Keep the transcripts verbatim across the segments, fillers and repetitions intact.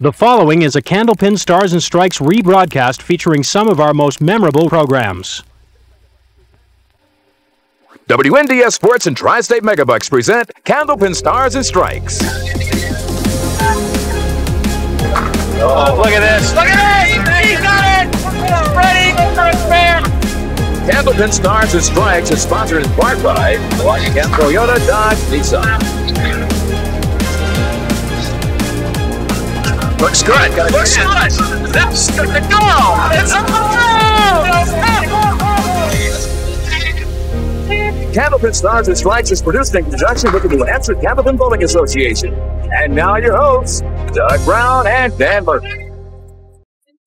The following is a Candlepin Stars and Strikes rebroadcast featuring some of our most memorable programs. W N D S Sports and Tri-State Megabucks present Candlepin Stars and Strikes. Oh, look at this. Look at this! He's got it! He's ready for his fair! Candlepin Stars and Strikes is sponsored in part by Rockingham Toyota Dodge Nissan. Looks good. Looks good. That's good to go. It's a goal. Candlepin Stars and Strikes is produced in conjunction with the New Hampshire Cavalpin Bowling Association. And now your hosts, Doug Brown and Dan Burke.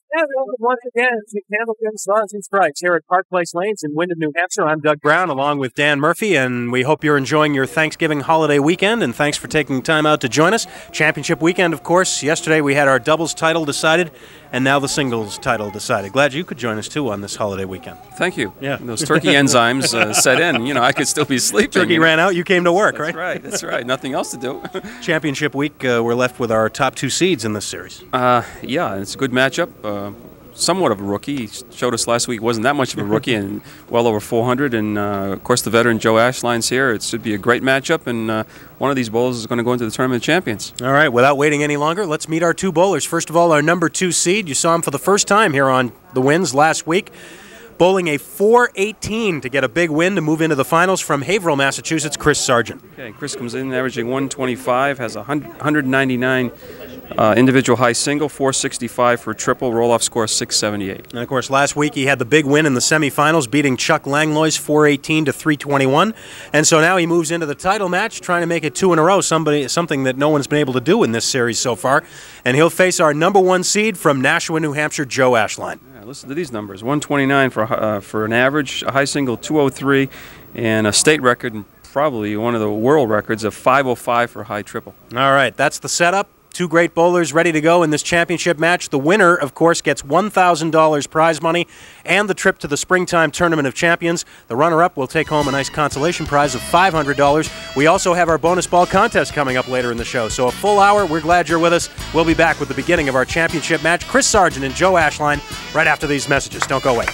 And welcome once again to Candlepin Stars and Strikes here at Park Place Lanes in Windham, New Hampshire. I'm Doug Brown along with Dan Murphy, and we hope you're enjoying your Thanksgiving holiday weekend, and thanks for taking time out to join us. Championship weekend, of course. Yesterday we had our doubles title decided, and now the singles title decided. Glad you could join us, too, on this holiday weekend. Thank you. Yeah. Those turkey enzymes uh, set in. You know, I could still be sleeping. Turkey ran out. You came to work, that's right? That's right. That's right. Nothing else to do. Championship week, uh, we're left with our top two seeds in this series. Uh, yeah, it's a good matchup. Uh, somewhat of a rookie. He showed us last week wasn't that much of a rookie and well over four hundred. And, uh, of course, the veteran Joe Ashline's here. It should be a great matchup, and uh, one of these bowlers is going to go into the Tournament of Champions. All right, without waiting any longer, let's meet our two bowlers. First of all, our number two seed. You saw him for the first time here on the Wins last week, bowling a four eighteen to get a big win to move into the finals from Haverhill, Massachusetts, Chris Sargent. Okay, Chris comes in averaging one twenty-five, has one hundred ninety-nine Uh, individual high single, four sixty-five for triple, roll-off score six seventy-eight. And, of course, last week he had the big win in the semifinals, beating Chuck Langlois four eighteen to three twenty-one. And so now he moves into the title match, trying to make it two in a row, somebody something that no one's been able to do in this series so far. And he'll face our number one seed from Nashua, New Hampshire, Joe Ashline. Yeah, listen to these numbers. one twenty-nine for, uh, for an average, a high single, two oh three, and a state record, and probably one of the world records, of five oh five for a high triple. All right, that's the setup. Two great bowlers ready to go in this championship match. The winner, of course, gets one thousand dollars prize money and the trip to the springtime Tournament of Champions. The runner-up will take home a nice consolation prize of five hundred dollars. We also have our bonus ball contest coming up later in the show. So a full hour. We're glad you're with us. We'll be back with the beginning of our championship match. Chris Sargent and Joe Ashline right after these messages. Don't go away.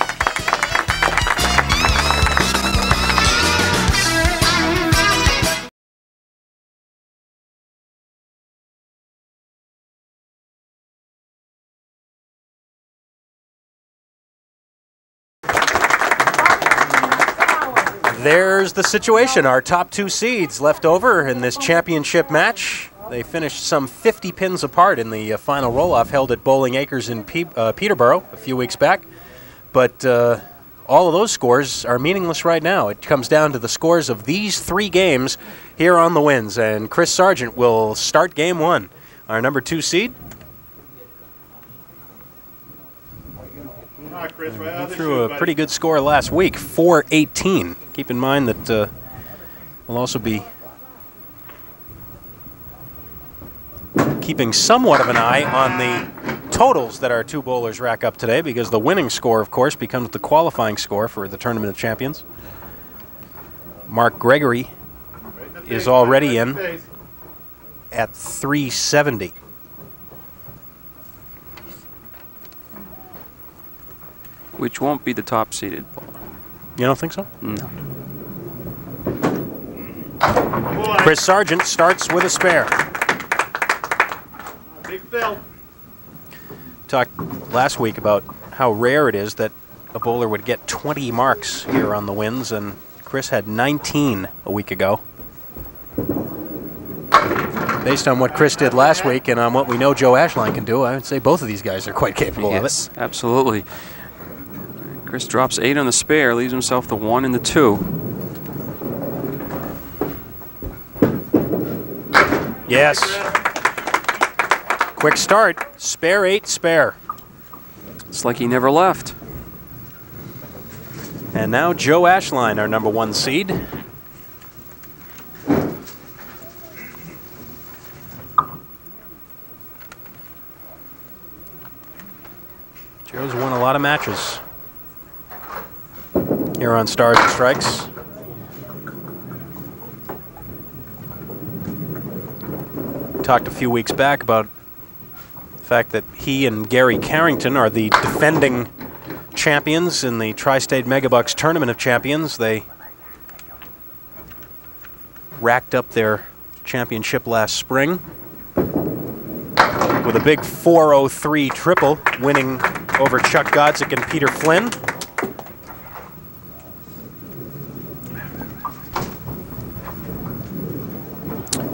There's the situation. Our top two seeds left over in this championship match. They finished some fifty pins apart in the uh, final roll-off held at Bowling Acres in Pe uh, Peterborough a few weeks back. But uh, all of those scores are meaningless right now. It comes down to the scores of these three games here on the Wins. And Chris Sargent will start game one. Our number two seed. He threw a pretty good score last week, four eighteen. Keep in mind that uh, we'll also be keeping somewhat of an eye on the totals that our two bowlers rack up today, because the winning score, of course, becomes the qualifying score for the Tournament of Champions. Mark Gregory is already in at three seventy. Which won't be the top-seeded bowler. You don't think so? No. Chris Sargent starts with a spare. Big Phil. Talked last week about how rare it is that a bowler would get twenty marks here on the Wins, and Chris had nineteen a week ago. Based on what Chris did last week and on what we know Joe Ashline can do, I would say both of these guys are quite capable yes, of it. Absolutely. Chris drops eight on the spare, leaves himself the one and the two. Yes. Quick start. Spare eight, spare. It's like he never left. And now Joe Ashline, our number one seed. Joe's won a lot of matches here on Stars and Strikes. Talked a few weeks back about The fact that he and Gary Carrington are the defending champions in the Tri-State Megabucks Tournament of Champions. They racked up their championship last spring with a big four oh three triple, winning over Chuck Godzik and Peter Flynn.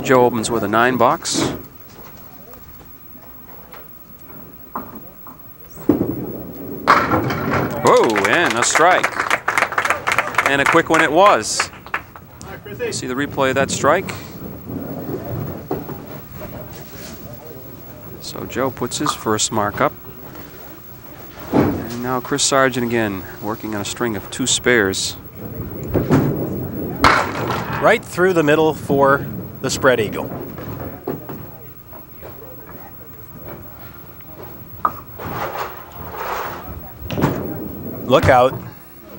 Joe opens with a nine box. Whoa, and a strike. And a quick one it was. See the replay of that strike. So Joe puts his first mark up. And now Chris Sargent again, working on a string of two spares. Right through the middle for the spread eagle. Look out,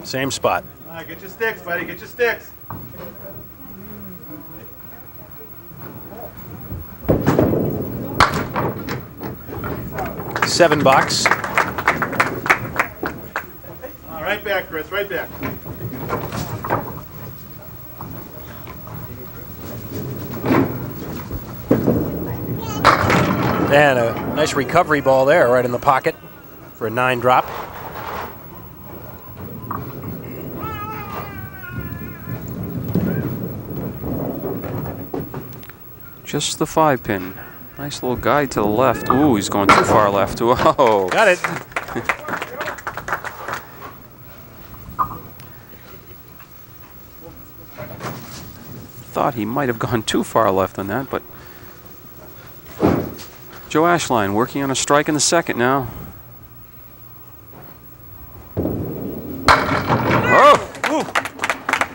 same spot. Right, get your sticks, buddy, get your sticks. Seven box. All right back, Chris, right back. And a nice recovery ball there, right in the pocket for a nine drop. Just the five pin. Nice little guide to the left. Ooh, he's going too far left. Whoa. Got it. Thought he might have gone too far left on that, but Joe Ashline working on a strike in the second now. Oh! Ooh.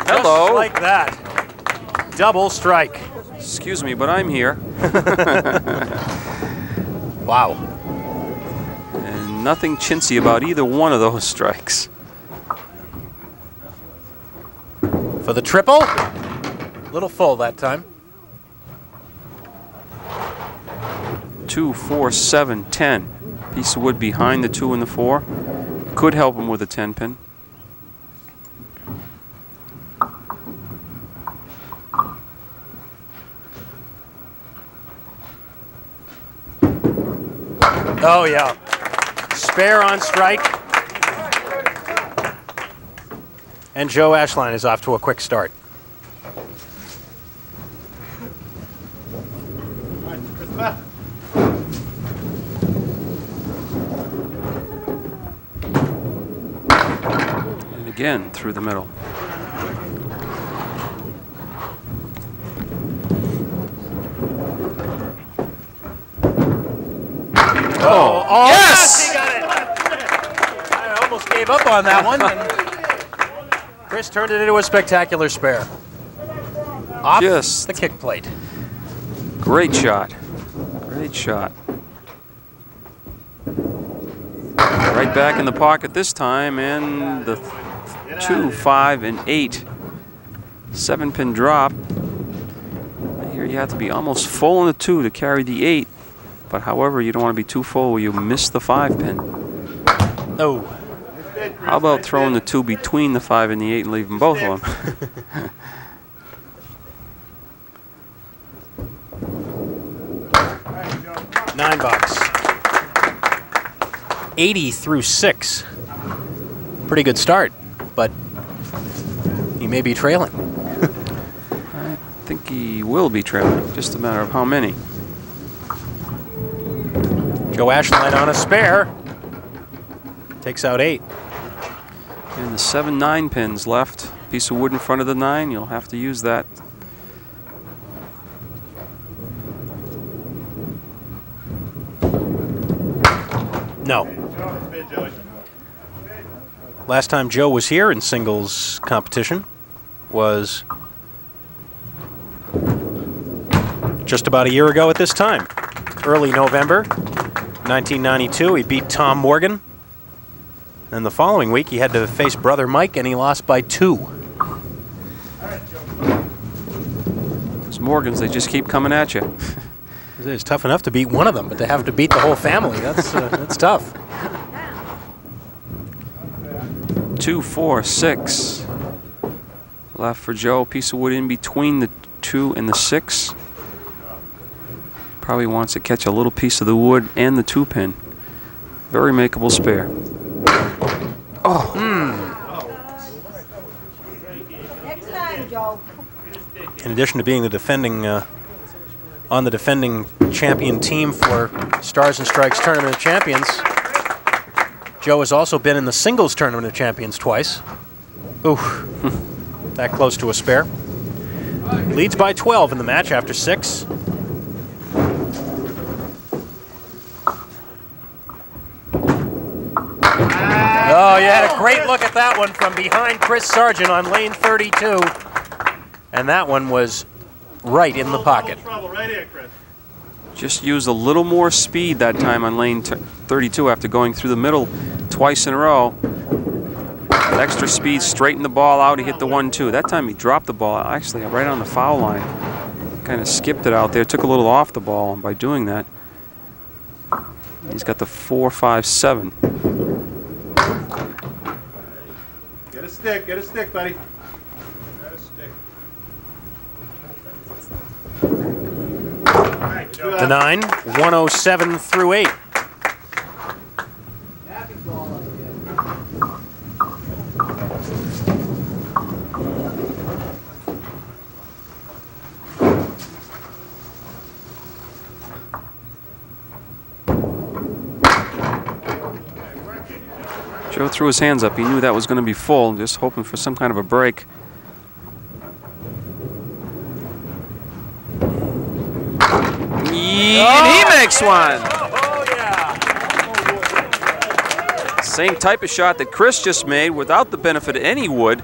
Hello. Just like that. Double strike. Excuse me, but I'm here. Wow. And nothing chintzy about either one of those strikes. For the triple. A little full that time. Two, four, seven, ten. Piece of wood behind the two and the four. Could help him with a ten pin. Oh, yeah. Spare on strike. And Joe Ashline is off to a quick start. And again, through the middle. Oh, oh yes! Yes, he got it. I almost gave up on that one. Chris turned it into a spectacular spare. Off Just the kick plate. Great shot. Great shot. Right back in the pocket this time, and the two, five, and eight. Seven pin drop. Here you have to be almost full in the two to carry the eight. But however, you don't want to be too full where you miss the five pin. No. How about throwing the two between the five and the eight and leaving both of them? Nine bucks. eighty through six. Pretty good start, but he may be trailing. I think he will be trailing. Just a matter of how many. Joe Ashline on a spare. Takes out eight. And the seven nine pins left. Piece of wood in front of the nine. You'll have to use that. No. Last time Joe was here in singles competition was just about a year ago at this time. Early November nineteen ninety-two, he beat Tom Morgan. And the following week, he had to face brother Mike, and he lost by two. Those Morgans, they just keep coming at you. It's tough enough to beat one of them, but to have to beat the whole family, that's, uh, that's tough. Two, four, six. Left for Joe. Piece of wood in between the two and the six. Probably wants to catch a little piece of the wood and the two pin. Very makeable spare. Oh. Mm. Next time, Joe. In addition to being the defending uh, on the defending champion team for Stars and Strikes Tournament of Champions, Joe has also been in the singles Tournament of Champions twice. Ooh, that close to a spare. Leads by twelve in the match after six. Oh, you had a great look at that one from behind Chris Sargent on lane thirty-two. And that one was right in the pocket. Just used a little more speed that time on lane thirty-two after going through the middle twice in a row. With extra speed, straightened the ball out. He hit the one two. That time he dropped the ball, actually, right on the foul line. Kind of skipped it out there, took a little off the ball, and by doing that, he's got the four five seven. Get a stick, get a stick, buddy. The nine, one oh seven through eight. Joe threw his hands up. He knew that was going to be full, just hoping for some kind of a break. And he makes one. Oh, yeah. Same type of shot that Chris just made without the benefit of any wood.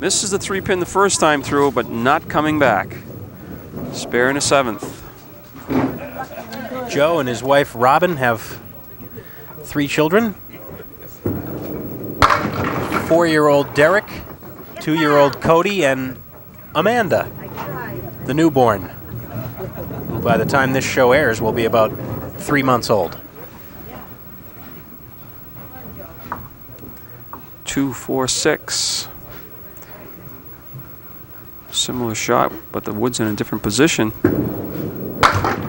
Misses the three pin the first time through, but not coming back. Spare in a seventh. Joe and his wife Robin have three children. Four-year-old Derek, two-year-old Cody, and Amanda, the newborn. By the time this show airs, we'll be about three months old. Two, four, six. Similar shot, but the wood's in a different position.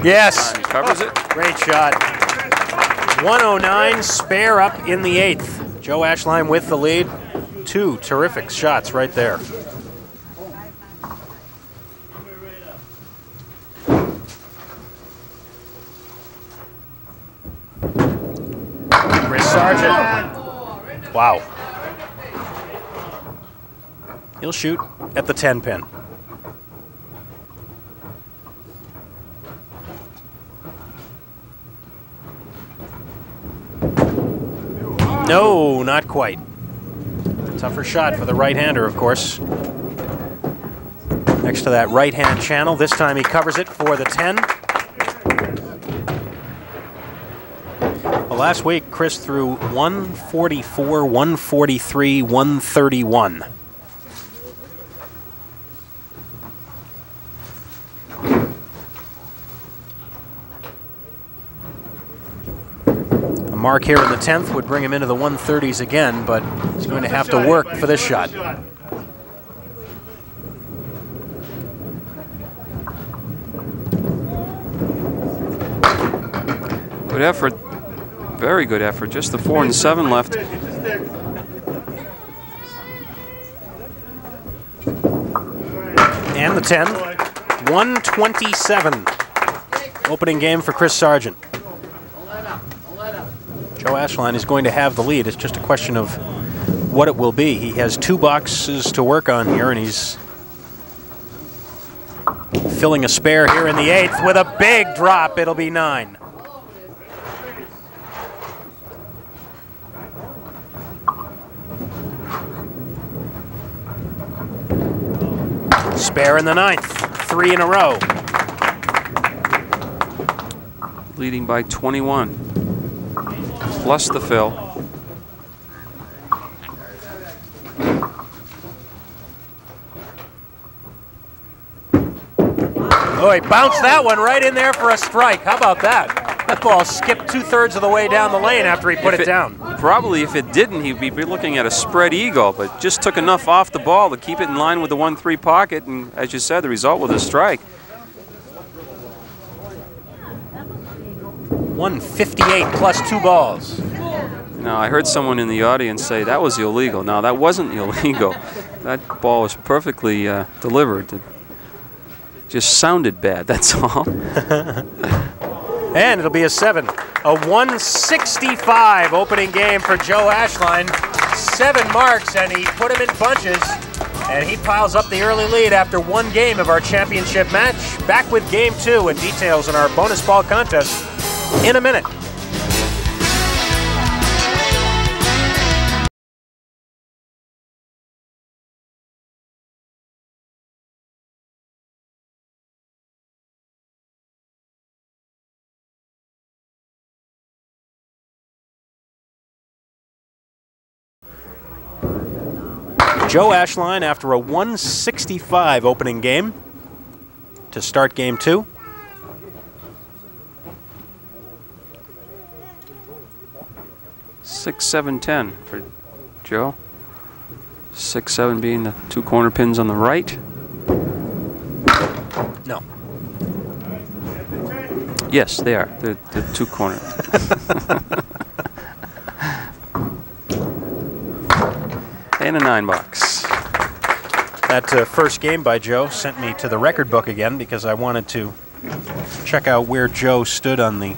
Yes. He covers it. Great shot. one oh nine, spare up in the eighth. Joe Ashline with the lead. Two terrific shots right there. Sargent. Wow. He'll shoot at the ten pin. No, not quite. Tougher shot for the right-hander, of course. Next to that right-hand channel. This time he covers it for the ten. Well, last week, Chris threw one forty-four, one forty-three, one thirty-one. A mark here in the tenth would bring him into the one thirties again, but he's going to have to work for this shot. Good effort. Very good effort. Just the four and seven left. And the ten. one twenty-seven. Opening game for Chris Sargent. Joe Ashline is going to have the lead. It's just a question of what it will be. He has two boxes to work on here, and he's filling a spare here in the eighth with a big drop. It'll be nine. Spare in the ninth, three in a row. Leading by twenty-one, plus the fill. Oh, Oh, he bounced that one right in there for a strike. How about that? That ball skipped two-thirds of the way down the lane after he put it, it down. Probably if it didn't, he'd be looking at a spread eagle, but just took enough off the ball to keep it in line with the one three pocket, and as you said, the result was a strike. one fifty-eight plus two balls. Now, I heard someone in the audience say that was illegal. No, that wasn't illegal. That ball was perfectly uh, delivered. It just sounded bad, that's all. And it'll be a seven. A one sixty-five opening game for Joe Ashline. Seven marks, and he put him in bunches. And he piles up the early lead after one game of our championship match. Back with game two and details in our bonus ball contest in a minute. Joe Ashline after a one sixty-five opening game to start game two. six, seven, ten for Joe. six, seven being the two corner pins on the right. No. Yes, they are. They're the two corner. And a nine box. That uh, first game by Joe sent me to the record book again because I wanted to check out where Joe stood on the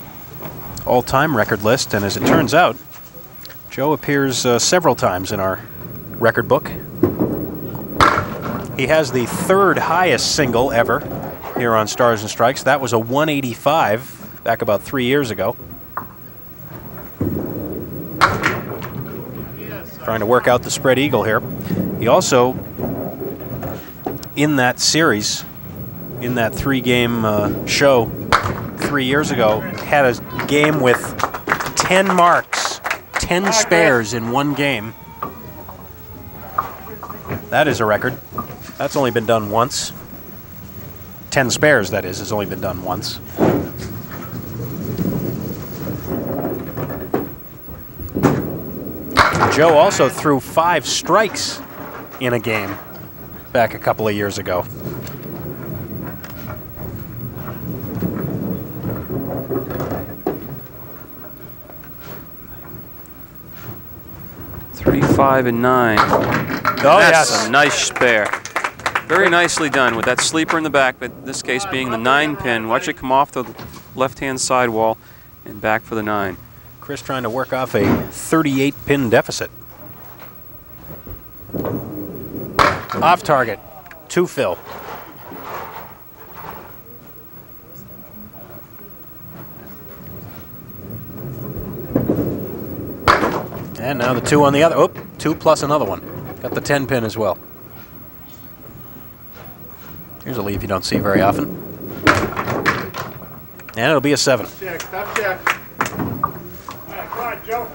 all-time record list. And as it turns out, Joe appears uh, several times in our record book. He has the third highest single ever here on Stars and Strikes. That was a one eighty-five back about three years ago. Trying to work out the spread eagle here. He also, in that series, in that three-game uh, show three years ago, had a game with ten marks, ten spares in one game. That is a record. That's only been done once. ten spares, that is, has only been done once. Joe also threw five strikes in a game back a couple of years ago. Three, five, and nine. Oh, that's yes. A nice spare. Very nicely done with that sleeper in the back, but in this case being the nine pin. Watch it come off the left-hand sidewall and back for the nine. Chris trying to work off a thirty-eight pin deficit. Off target, two fill. And now the two on the other, oop, two plus another one. Got the ten pin as well. Here's a leave you don't see very often. And it'll be a seven. Check, stop check. Joe.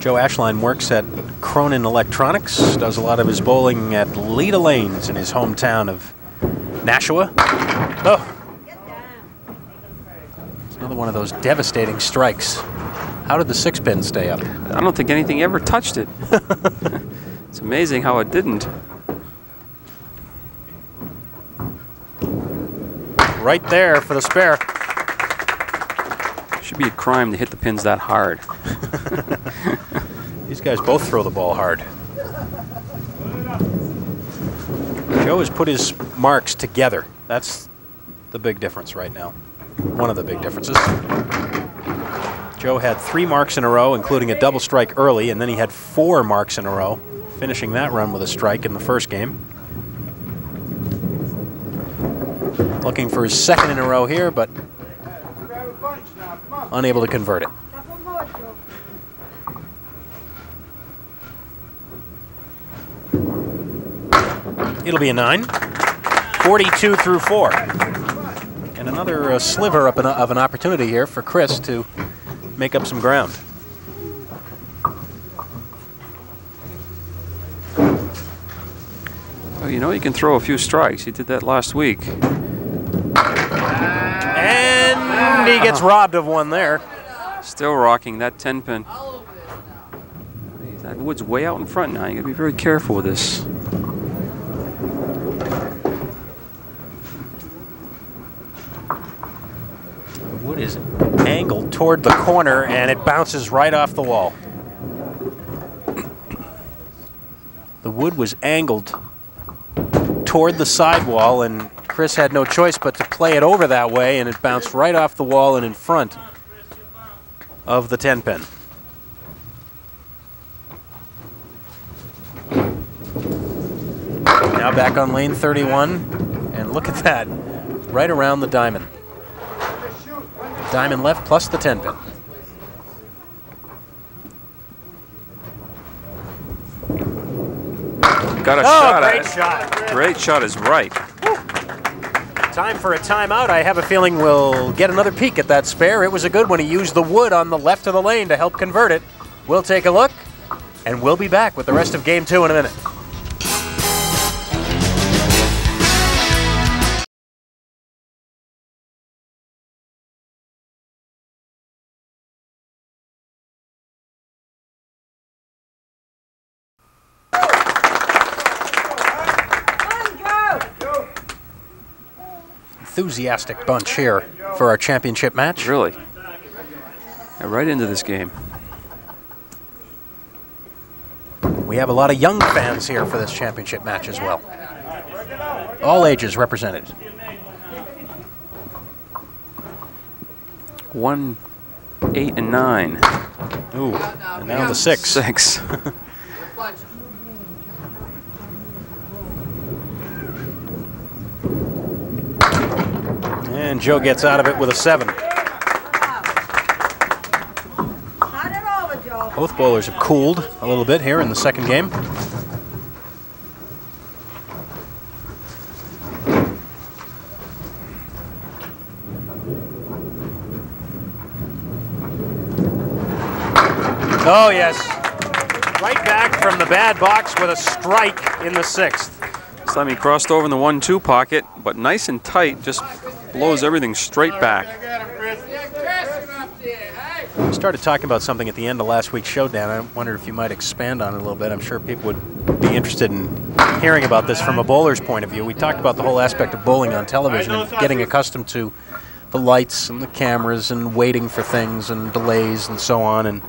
Joe Ashline works at Cronin Electronics, does a lot of his bowling at Lita Lanes in his hometown of Nashua. Oh. It's another one of those devastating strikes. How did the six pin stay up? I don't think anything ever touched it. It's amazing how it didn't. Right there for the spare. Should be a crime to hit the pins that hard. These guys both throw the ball hard. Joe has put his marks together. That's the big difference right now. One of the big differences. Joe had three marks in a row, including a double strike early, and then he had four marks in a row, finishing that run with a strike in the first game. Looking for his second in a row here, but unable to convert it. It'll be a nine. forty-two through four. And another uh, sliver up an, of an opportunity here for Chris to make up some ground. Well, you know he can throw a few strikes. He did that last week. And he gets robbed of one there. Still rocking that ten pin. That wood's way out in front now. You gotta be very careful with this. The wood is angled toward the corner and it bounces right off the wall. The wood was angled toward the sidewall and Chris had no choice but to play it over that way, and it bounced right off the wall and in front of the ten pin. Now back on lane thirty-one, and look at that, right around the diamond. Diamond left plus the ten pin. Got a oh, shot great at it. Shot. Great shot is right. Woo. Time for a timeout. I have a feeling we'll get another peek at that spare. It was a good one. He used the wood on the left of the lane to help convert it. We'll take a look, and we'll be back with the rest of game two in a minute. Enthusiastic bunch here for our championship match. Really? Yeah, right into this game. We have a lot of young fans here for this championship match as well. All ages represented. One, eight, and nine. Ooh, and now the six. Six. And Joe gets out of it with a seven. Both bowlers have cooled a little bit here in the second game. Oh, yes. Right back from the bad box with a strike in the sixth. This time he crossed over in the one two pocket, but nice and tight, just blows everything straight back. We started talking about something at the end of last week's showdown. I wondered if you might expand on it a little bit. I'm sure people would be interested in hearing about this from a bowler's point of view. We talked about the whole aspect of bowling on television and getting accustomed to the lights and the cameras and waiting for things and delays and so on, and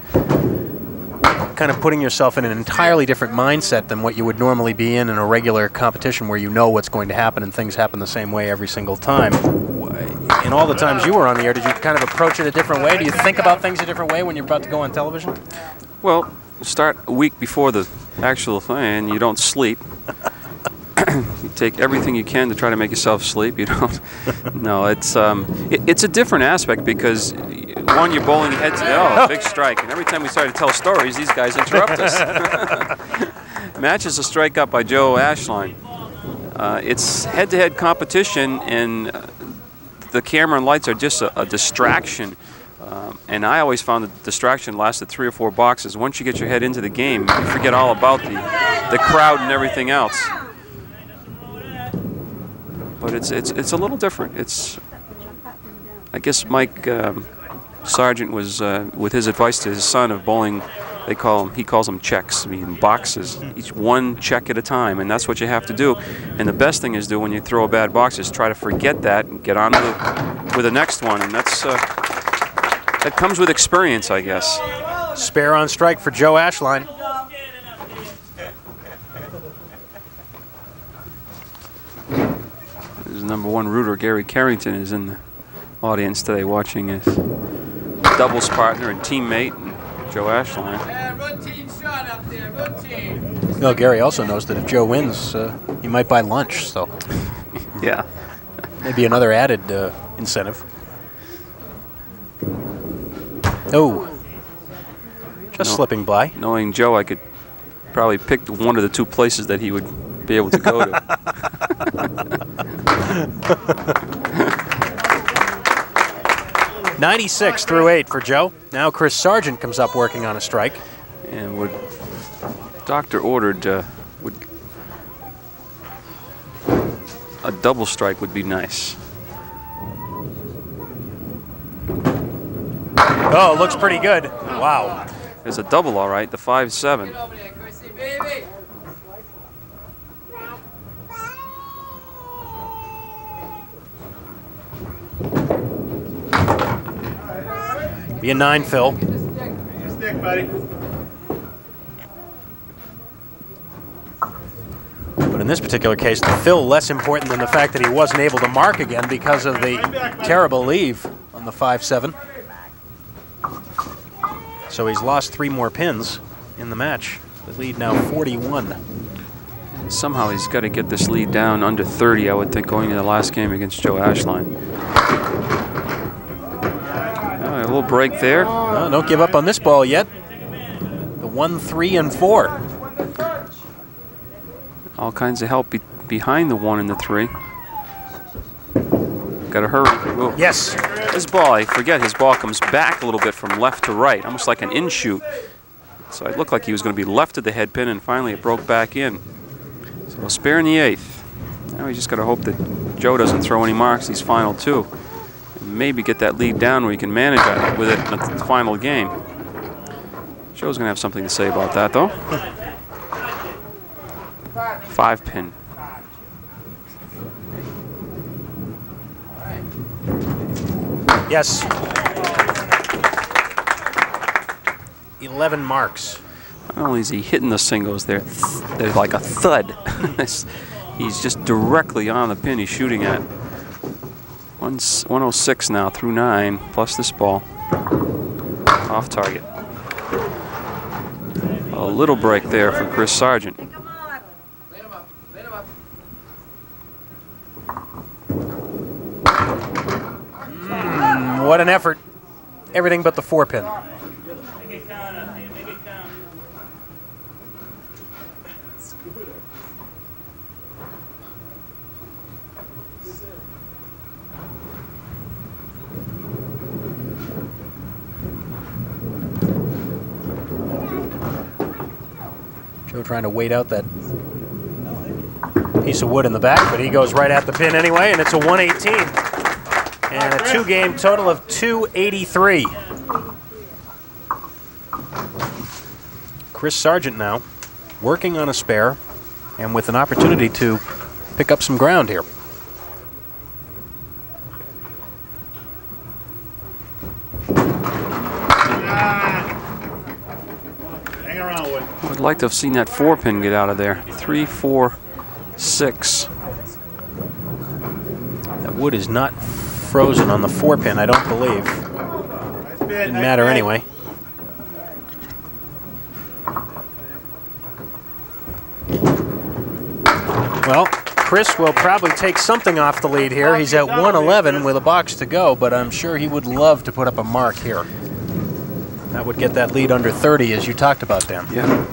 kind of putting yourself in an entirely different mindset than what you would normally be in in a regular competition where you know what's going to happen and things happen the same way every single time. In all the times you were on the air, did you kind of approach it a different way? Do you think about things a different way when you're about to go on television? Well, start a week before the actual thing and you don't sleep. You take everything you can to try to make yourself sleep. You don't. No, it's um, it, it's a different aspect because one, you're bowling head to oh, big strike, and every time we started to tell stories, these guys interrupt us. Matches a strike up by Joe Ashline. Uh, it's head-to-head competition, and uh, the camera and lights are just a, a distraction. Um, and I always found that the distraction lasted three or four boxes. Once you get your head into the game, you forget all about the the crowd and everything else. But it's it's it's a little different. It's I guess Mike um, Sargent was uh, with his advice to his son of bowling. They call him he calls them checks. I mean boxes, each one check at a time, and that's what you have to do. And the best thing is do when you throw a bad box is try to forget that and get on to the, with the next one. And that's uh, that comes with experience, I guess. Spare on strike for Joe Ashline. His number one rooter, Gary Carrington, is in the audience today watching his doubles partner and teammate, and Joe Ashline. Yeah, routine shot up there, routine. No, Gary also knows that if Joe wins, uh, he might buy lunch, so. Yeah. Maybe another added uh, incentive. Oh, just no, slipping by. Knowing Joe, I could probably pick one of the two places that he would be able to go to. ninety-six through eight for Joe. Now Chris Sargent comes up working on a strike. And would doctor ordered uh, would a double strike would be nice. Oh, looks pretty good. Wow. It's a double, all right, the five seven. Be a nine, Phil. Get your stick, buddy. But in this particular case, the fill less important than the fact that he wasn't able to mark again because of the terrible leave on the five seven. So he's lost three more pins in the match. The lead now forty-one. Somehow he's got to get this lead down under thirty, I would think, going into the last game against Joe Ashline. A little break there. No, don't give up on this ball yet. The one, three, and four. All kinds of help be behind the one and the three. Got to hurry. Whoa. Yes. His ball, I forget, his ball comes back a little bit from left to right, almost like an in shoot. So it looked like he was going to be left of the head pin, and finally it broke back in. So a spare in the eighth. Now we just got to hope that Joe doesn't throw any marks these final two. Maybe get that lead down where you can manage with it in the final game. Joe's going to have something to say about that, though. Five pin. Yes. eleven marks. Not only is he hitting the singles, they're, th they're like a thud. He's just directly on the pin he's shooting at. one oh six now through nine, plus this ball. Off target. A little break there for Chris Sargent. Mm, what an effort. Everything but the four pin. Trying to wait out that piece of wood in the back, but he goes right at the pin anyway, and it's a one eighteen. And a two-game total of two eighty-three. Chris Sargent now working on a spare and with an opportunity to pick up some ground here. I'd like to have seen that four pin get out of there. Three, four, six. That wood is not frozen on the four pin, I don't believe. Didn't matter anyway. Well, Chris will probably take something off the lead here. He's at one eleven with a box to go, but I'm sure he would love to put up a mark here. That would get that lead under thirty, as you talked about, Dan. Yeah.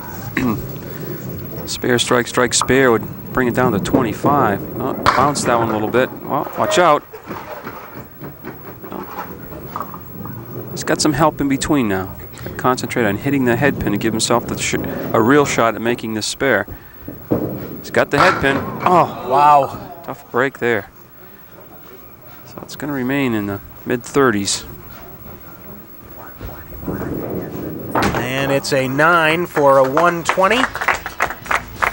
Spare, strike, strike, spare would bring it down to twenty-five. Oh, bounce that one a little bit. Well, watch out. Oh. He's got some help in between now. Concentrate on hitting the head pin to give himself the sh a real shot at making this spare. He's got the head pin. Oh, wow. Tough break there. So it's going to remain in the mid thirties. And it's a nine for a one twenty.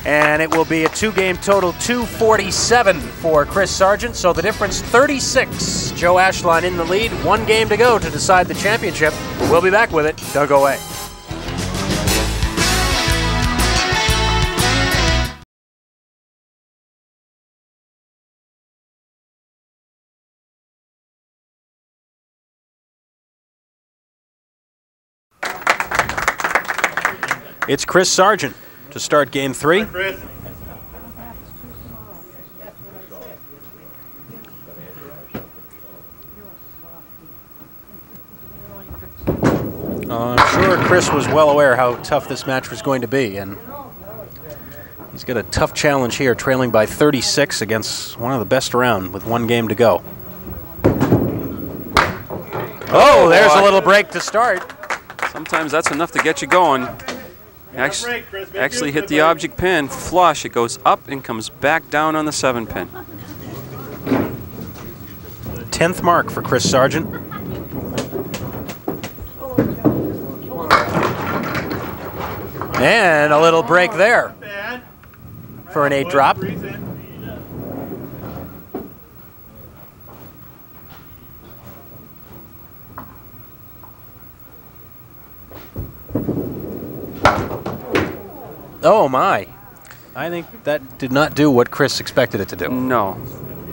And it will be a two-game total, two forty-seven for Chris Sargent. So the difference, thirty-six. Joe Ashline in the lead. One game to go to decide the championship. We'll be back with it. Doug away. It's Chris Sargent to start game three. Uh, I'm sure Chris was well aware how tough this match was going to be, and he's got a tough challenge here, trailing by thirty-six against one of the best around with one game to go. Oh, there's a little break to start. Sometimes that's enough to get you going. Actually, actually hit the object pin, flush, it goes up and comes back down on the seven pin. tenth mark for Chris Sargent. And a little break there for an eight drop. Oh my, I think that did not do what Chris expected it to do. No,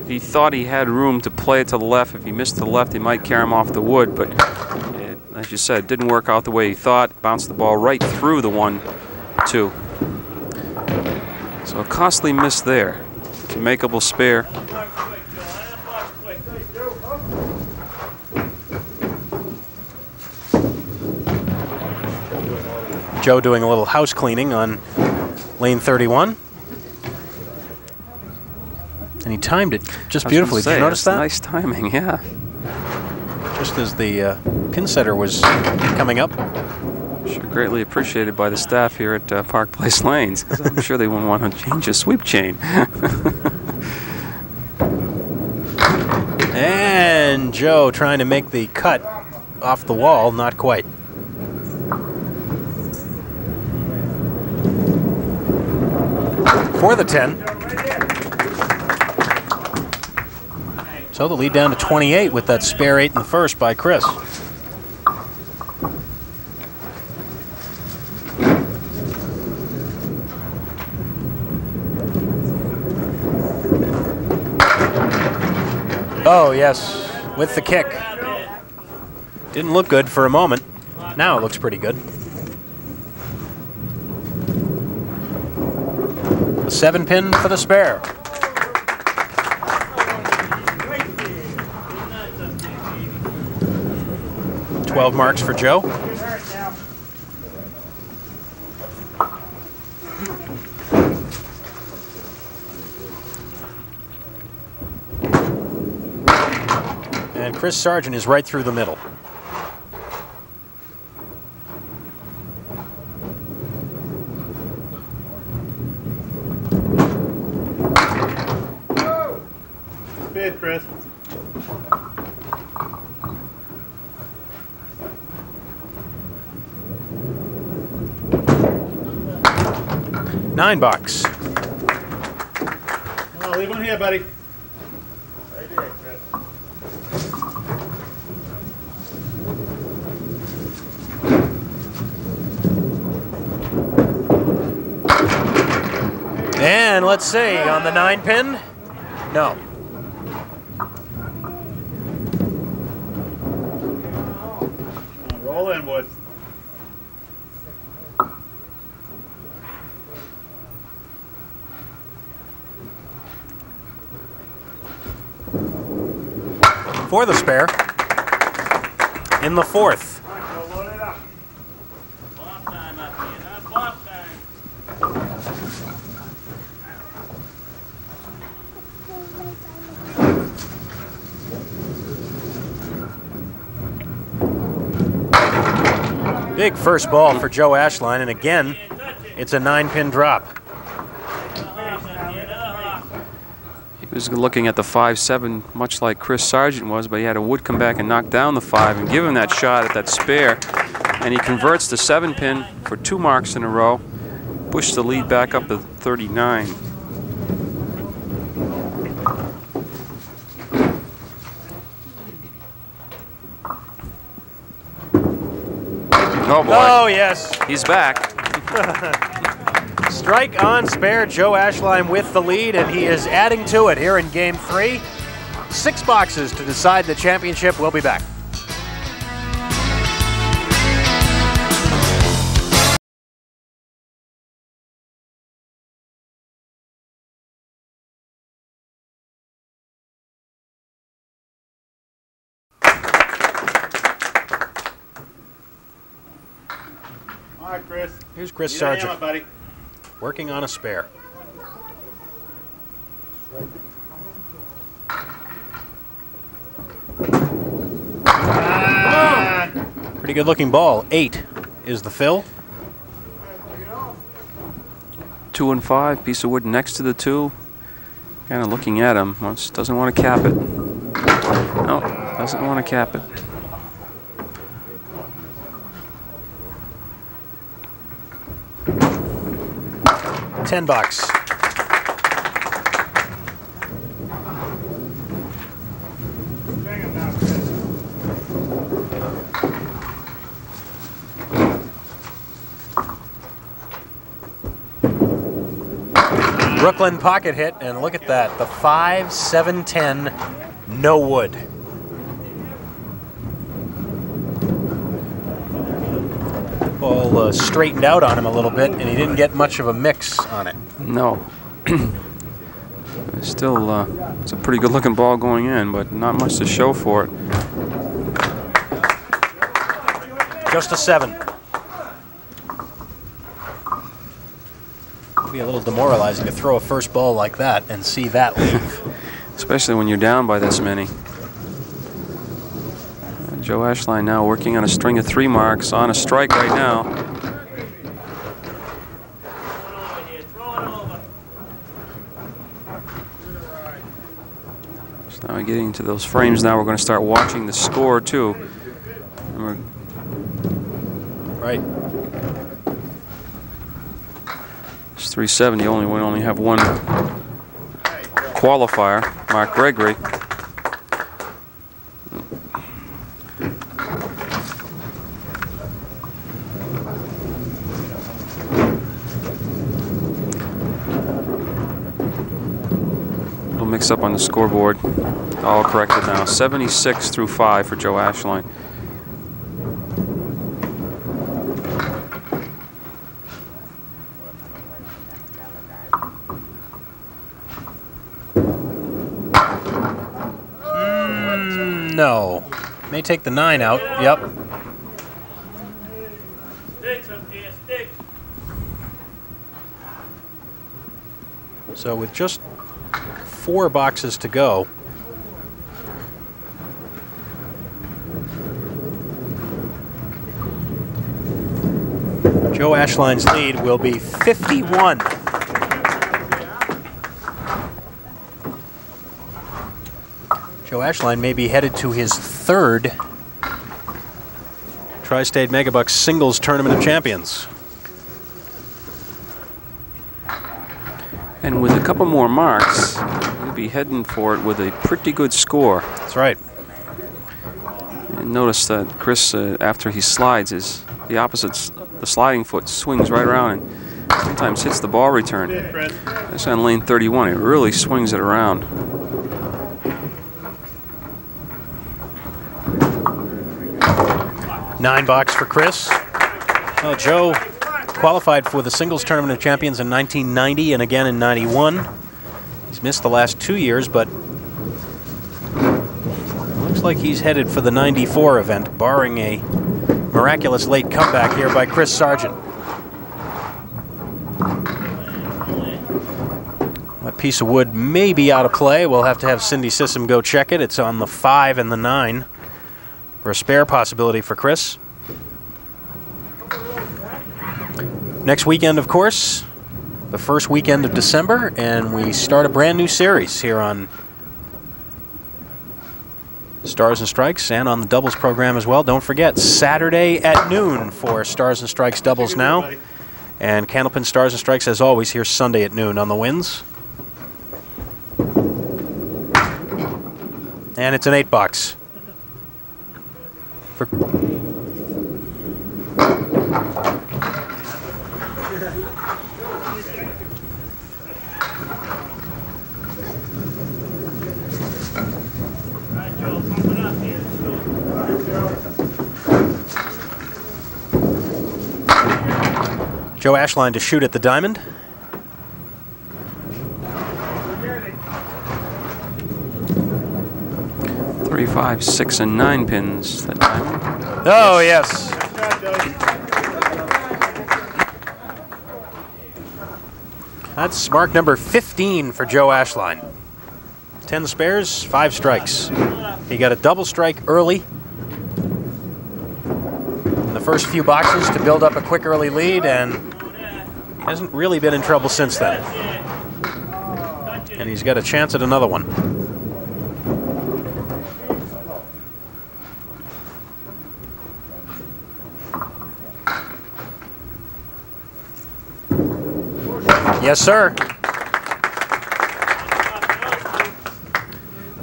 he thought he had room to play it to the left. If he missed the left, he might carry him off the wood, but it, as you said, didn't work out the way he thought. Bounced the ball right through the one, two. So a costly miss there. It's a makeable spare. Joe doing a little house cleaning on lane thirty-one. And he timed it just beautifully. Did you notice that? Nice timing, yeah. Just as the uh, pin setter was coming up. Sure, greatly appreciated by the staff here at uh, Park Place Lanes, because I'm sure they wouldn't want to change a sweep chain. And Joe trying to make the cut off the wall, not quite. For the ten. So the lead down to twenty-eight with that spare eight in the first by Chris. Oh, yes, with the kick. Didn't look good for a moment. Now it looks pretty good. A seven pin for the spare. twelve marks for Joe. And Chris Sargent is right through the middle. Chris. Nine bucks. Well, leave one here, buddy. Right here, Chris. And let's see, on the nine pin? No. For the spare in the fourth. Big first ball for Joe Ashline, and again, it's a nine-pin drop. He was looking at the five seven, much like Chris Sargent was, but he had a wood come back and knock down the five and give him that shot at that spare, and he converts the seven-pin for two marks in a row, pushed the lead back up to thirty-nine. Oh, boy. Oh, yes. He's back. Strike on spare. Joe Ashline with the lead, and he is adding to it here in game three. Six boxes to decide the championship. We'll be back. Here's Chris Sargent, working on a spare. Ah. Pretty good looking ball. Eight is the fill. Two and five, piece of wood next to the two. Kind of looking at him, doesn't want to cap it. Nope, doesn't want to cap it. Ten bucks. Brooklyn pocket hit, and look at that, the five, seven, ten, no wood. All uh, straightened out on him a little bit, and he didn't get much of a mix on it. No. It's still, uh, it's a pretty good looking ball going in, but not much to show for it. Just a seven. Be a little demoralizing to throw a first ball like that and see that leave. Especially when you're down by this many. And Joe Ashline now working on a string of three marks on a strike right now. So now we're getting to those frames now. We're going to start watching the score too. And we're right. It's three seventy, only we only have one qualifier, Mark Gregory. Little mix up on the scoreboard. All corrected now. seventy-six through five for Joe Ashline. No. May take the nine out. Yep. So with just four boxes to go, Joe Ashline's lead will be fifty-one. Joe Ashline may be headed to his third Tri-State Megabucks Singles Tournament of Champions. And with a couple more marks, he'll be heading for it with a pretty good score. That's right. And notice that Chris, uh, after he slides, is the opposite, the sliding foot swings right around and sometimes hits the ball return. That's on lane thirty-one. It really swings it around. Nine bucks for Chris. Well, Joe qualified for the Singles Tournament of Champions in nineteen ninety and again in ninety-one. He's missed the last two years, but looks like he's headed for the ninety-four event, barring a miraculous late comeback here by Chris Sargent. That piece of wood may be out of play. We'll have to have Cindy Sissom go check it. It's on the five and the nine. For a spare possibility for Chris. Next weekend, of course, the first weekend of December, and we start a brand new series here on Stars and Strikes and on the doubles program as well. Don't forget, Saturday at noon for Stars and Strikes doubles now. And Candlepin Stars and Strikes, as always, here Sunday at noon on the Winds. And it's an eight box. For Joe Ashline to shoot at the diamond. Three, five, six, and nine pins. That time. Oh, yes. That's mark number fifteen for Joe Ashline. ten spares, five strikes. He got a double strike early. In the first few boxes to build up a quick early lead, and hasn't really been in trouble since then. And he's got a chance at another one. Yes, sir. I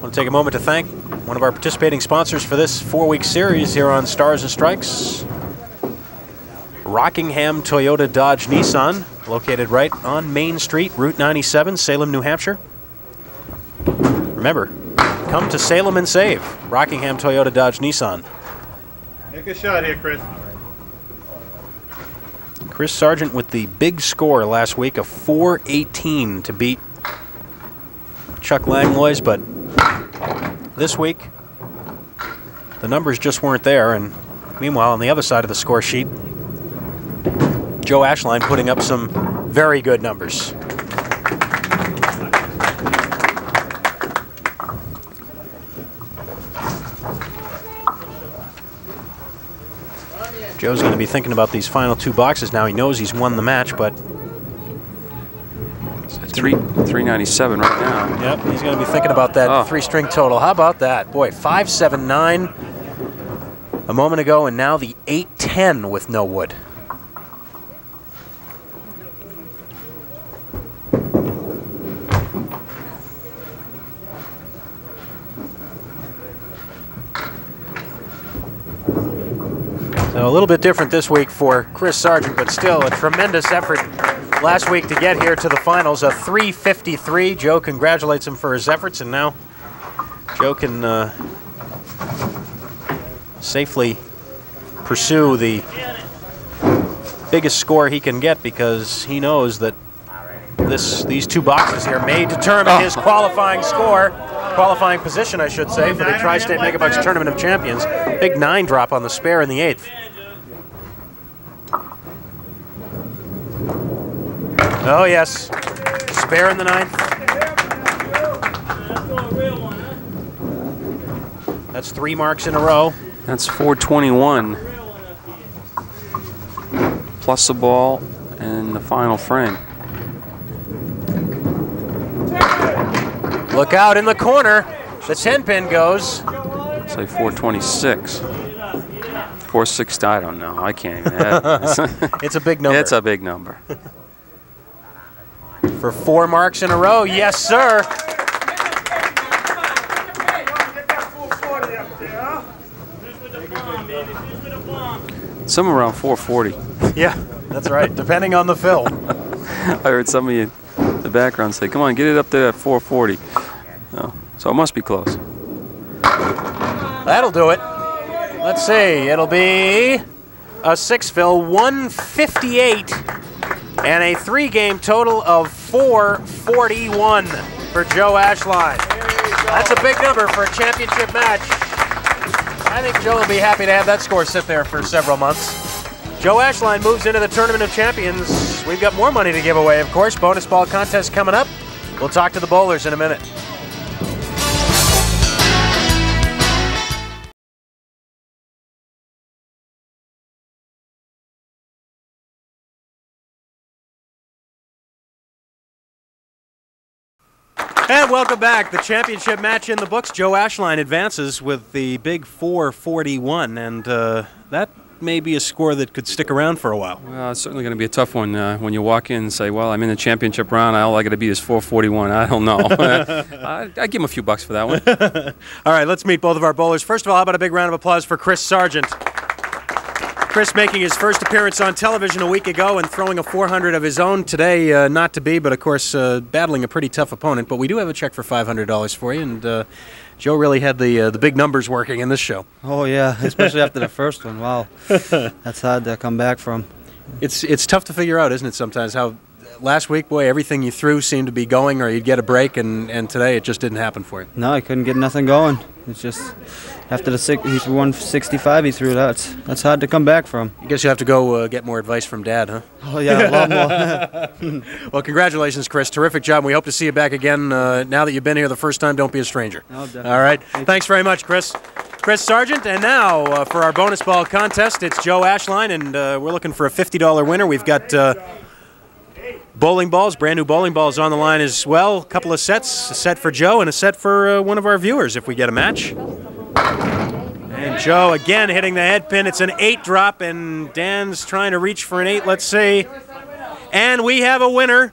want to take a moment to thank one of our participating sponsors for this four-week series here on Stars and Strikes, Rockingham Toyota Dodge Nissan, located right on Main Street, Route ninety-seven, Salem, New Hampshire. Remember, come to Salem and save. Rockingham Toyota Dodge Nissan. Take a shot here, Chris. Chris Sargent with the big score last week, a four eighteen to beat Chuck Langlois, but this week the numbers just weren't there. And meanwhile, on the other side of the score sheet, Joe Ashline putting up some very good numbers. Joe's going to be thinking about these final two boxes now. He knows he's won the match, but it's at three three ninety seven right now. Yep, he's going to be thinking about that oh. three-string total. How about that, boy? Five seven nine a moment ago, and now the eight ten with no wood. So a little bit different this week for Chris Sargent, but still a tremendous effort last week to get here to the finals, a three fifty-three. Joe congratulates him for his efforts, and now Joe can uh, safely pursue the biggest score he can get, because he knows that this these two boxes here may determine his qualifying score. Qualifying position, I should say, for the Tri-State Megabucks Tournament of Champions. Big nine drop on the spare in the eighth. Oh, yes. Spare in the ninth. That's three marks in a row. That's four twenty-one. Plus the ball and the final frame. Look out in the corner. The ten pin goes. Say four twenty-six. four sixty, I don't know. I can't even add it. It's a big number. It's a big number. For four marks in a row, yes, sir. Somewhere around four forty. Yeah, that's right, depending on the fill. I heard some of you in the background say, come on, get it up there at four forty. Oh, so it must be close. That'll do it. Let's see. It'll be a six fill, one fifty-eight, and a three-game total of four forty-one for Joe Ashline. That's a big number for a championship match. I think Joe will be happy to have that score sit there for several months. Joe Ashline moves into the Tournament of Champions. We've got more money to give away, of course. Bonus ball contest coming up. We'll talk to the bowlers in a minute. And welcome back. The championship match in the books. Joe Ashline advances with the big four forty-one, and uh, that may be a score that could stick around for a while. Well, it's certainly going to be a tough one uh, when you walk in and say, well, I'm in the championship round. All I got to beat is four forty-one. I don't know. I, I'd give him a few bucks for that one. All right, let's meet both of our bowlers. First of all, how about a big round of applause for Chris Sargent? Chris making his first appearance on television a week ago and throwing a four hundred of his own today, uh, not to be, but of course uh, battling a pretty tough opponent. But we do have a check for five hundred dollars for you, and uh, Joe really had the uh, the big numbers working in this show. Oh yeah, especially after the first one. Wow, that's hard to come back from. It's it's tough to figure out, isn't it? Sometimes how last week, boy, everything you threw seemed to be going, or you'd get a break, and and today it just didn't happen for you. No, I couldn't get nothing going. It's just after the six, he threw one sixty-five. He threw that's that's hard to come back from. I guess you have to go uh, get more advice from Dad, huh? Oh yeah, a lot more. Well, congratulations, Chris. Terrific job. We hope to see you back again. Uh, now that you've been here the first time, don't be a stranger. No, definitely. All right. Thank Thanks you. very much, Chris. Chris Sargent, and now uh, for our bonus ball contest, it's Joe Ashline, and uh, we're looking for a fifty dollar winner. We've got Uh, bowling balls, brand new bowling balls on the line as well. A couple of sets, a set for Joe and a set for uh, one of our viewers if we get a match. And Joe again hitting the head pin. It's an eight drop, and Dan's trying to reach for an eight. Let's see. And we have a winner.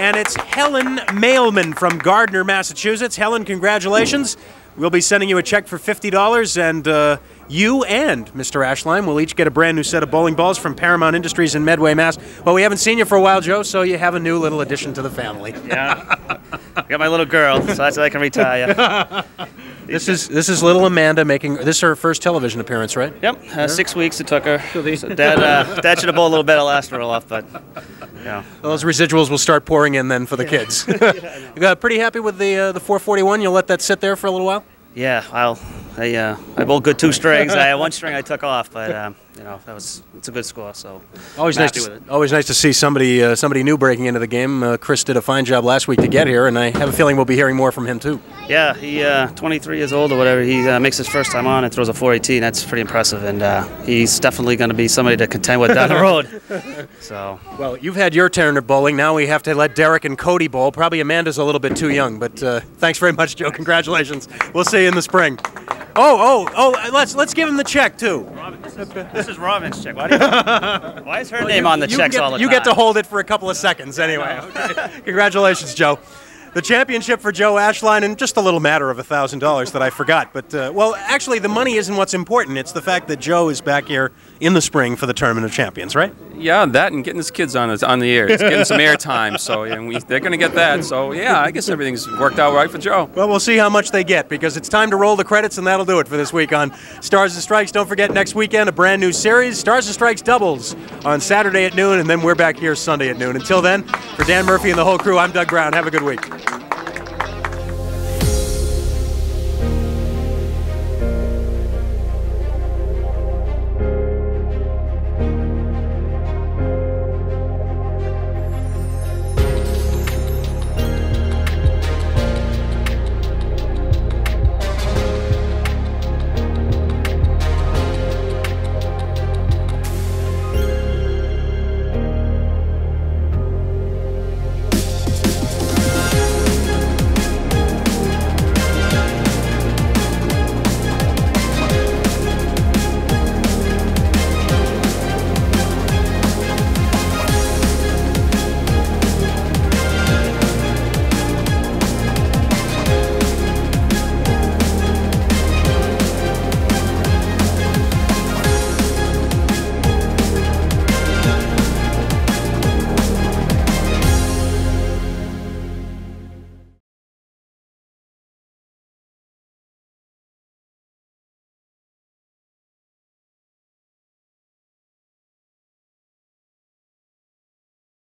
and it's Helen Mailman from Gardner, Massachusetts. Helen, congratulations. We'll be sending you a check for fifty dollars, and uh, you and Mister Ashline will each get a brand new set of bowling balls from Paramount Industries in Medway, Mass. Well, we haven't seen you for a while, Joe, so you have a new little addition to the family. Yeah. I got my little girl, so that's how I can retire. This is this is little Amanda making this is her first television appearance, right? Yep, uh, six weeks it took her. So Dad, uh, Dad should have bowled a little better last roll off, but you know. Well, those residuals will start pouring in then for the yeah. kids. Yeah, you got pretty happy with the uh, the four forty-one. You'll let that sit there for a little while. Yeah, I'll I uh, I bowled good two strings. I had one string I took off, but um, you know that was it's a good score. So always nice to, with it. Always nice to see somebody uh, somebody new breaking into the game. Uh, Chris did a fine job last week to get here, and I have a feeling we'll be hearing more from him too. Yeah, he uh, twenty-three years old or whatever. He uh, makes his first time on and throws a four eighteen. That's pretty impressive, and uh, he's definitely going to be somebody to contend with down the road. So well, you've had your turn at bowling. Now we have to let Derek and Cody bowl. Probably Amanda's a little bit too young, but uh, thanks very much, Joe. Congratulations. We'll see you in the spring. Oh, oh, oh! Let's let's give him the check too. Robin, this, is, this is Robin's check. Why, do you, why is her well, name you, on the checks get, all the you time? You get to hold it for a couple of seconds anyway. Okay. Congratulations, Joe. The championship for Joe Ashline, and just a little matter of a thousand dollars that I forgot. But uh, well, actually, the money isn't what's important. It's the fact that Joe is back here in the spring for the Tournament of Champions, right? Yeah, that and getting his kids on his, on the air, it's getting some airtime. So and we, they're going to get that. So yeah, I guess everything's worked out right for Joe. Well, we'll see how much they get because it's time to roll the credits, and that'll do it for this week on Stars and Strikes. Don't forget next weekend a brand new series, Stars and Strikes Doubles, on Saturday at noon, and then we're back here Sunday at noon. Until then, for Dan Murphy and the whole crew, I'm Doug Brown. Have a good week. Thank you.